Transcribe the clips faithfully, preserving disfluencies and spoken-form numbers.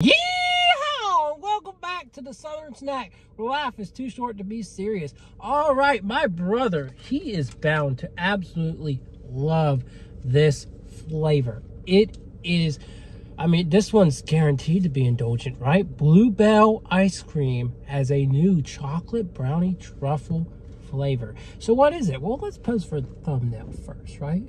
Yeehaw! Welcome back to the Southern Snack, where life is too short to be serious. All right, my brother, he is bound to absolutely love this flavor. It is, I mean, this one's guaranteed to be indulgent, right? Blue Bell Ice Cream has a new chocolate brownie truffle flavor. So what is it? Well, let's pose for the thumbnail first, right?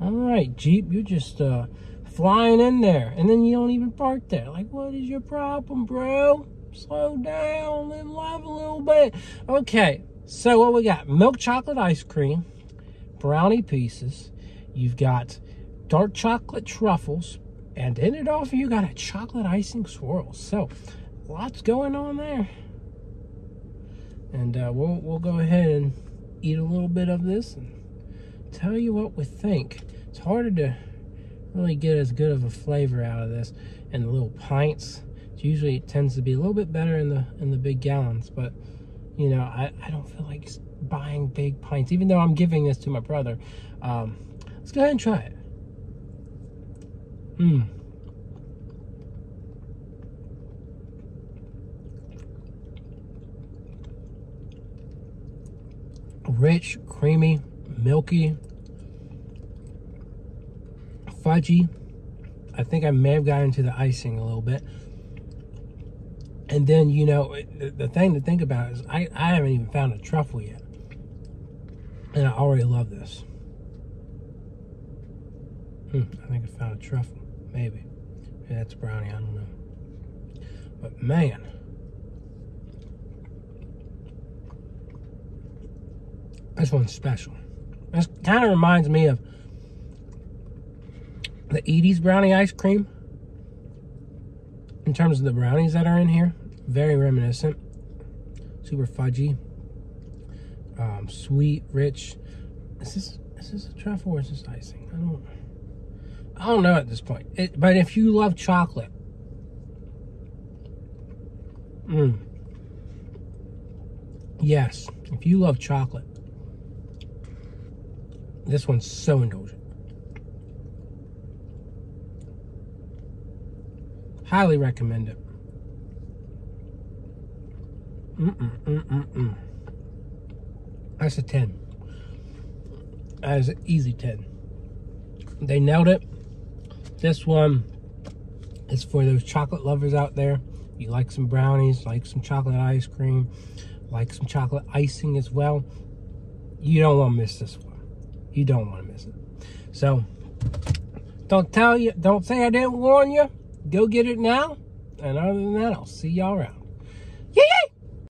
All right, Jeep, you're just uh, flying in there, and then you don't even park there. Like, what is your problem, bro? Slow down, live life a little bit. Okay, so what we got? Milk chocolate ice cream, brownie pieces. You've got dark chocolate truffles, and to end it off, you got a chocolate icing swirl. So, lots going on there. And uh, we'll we'll go ahead and eat a little bit of this and tell you what we think. It's harder to really get as good of a flavor out of this in the little pints. It's usually it tends to be a little bit better in the in the big gallons, but you know, I, I don't feel like buying big pints, even though I'm giving this to my brother. Um, let's go ahead and try it. Mmm. Rich, creamy, milky, fudgy. I think I may have gotten into the icing a little bit. And then, you know, the, the thing to think about is I, I haven't even found a truffle yet. And I already love this. Hmm, I think I found a truffle. Maybe. Maybe that's a brownie. I don't know. But man. This one's special. This kind of reminds me of the Edie's brownie ice cream. In terms of the brownies that are in here, very reminiscent. Super fudgy, um, sweet, rich. Is this is this a truffle or is this icing? I don't I don't know at this point. It, but if you love chocolate, mm, yes, if you love chocolate. This one's so indulgent. Highly recommend it. Mm-mm, mm-mm, mm. That's a ten. That is an easy ten. They nailed it. This one is for those chocolate lovers out there. You like some brownies, like some chocolate ice cream, like some chocolate icing as well. You don't want to miss this one. You don't want to miss it. So, don't tell you, don't say I didn't warn you. Go get it now. And other than that, I'll see y'all around.